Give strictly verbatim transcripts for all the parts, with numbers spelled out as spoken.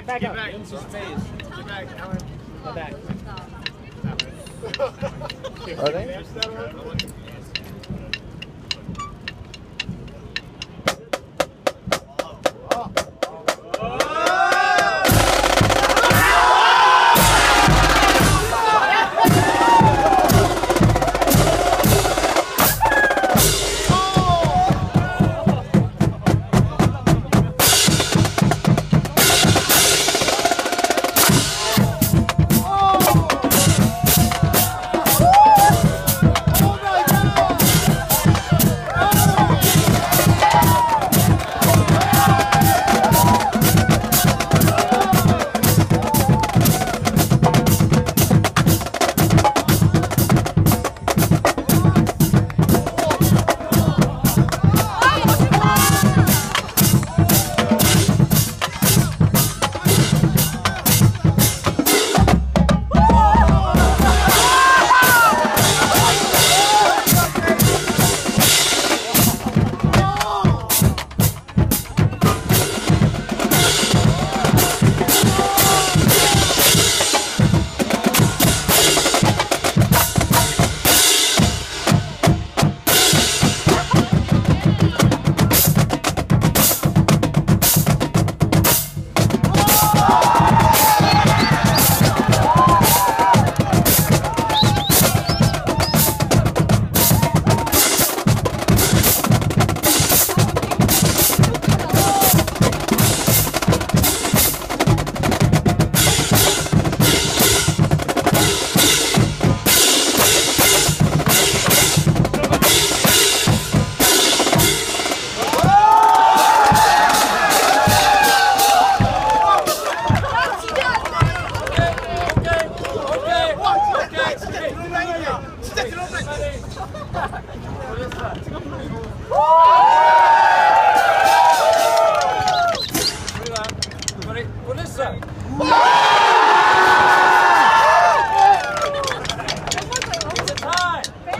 back, back up. Get back, Alan. Get back. Are they?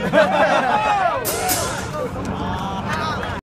Ha ha ha!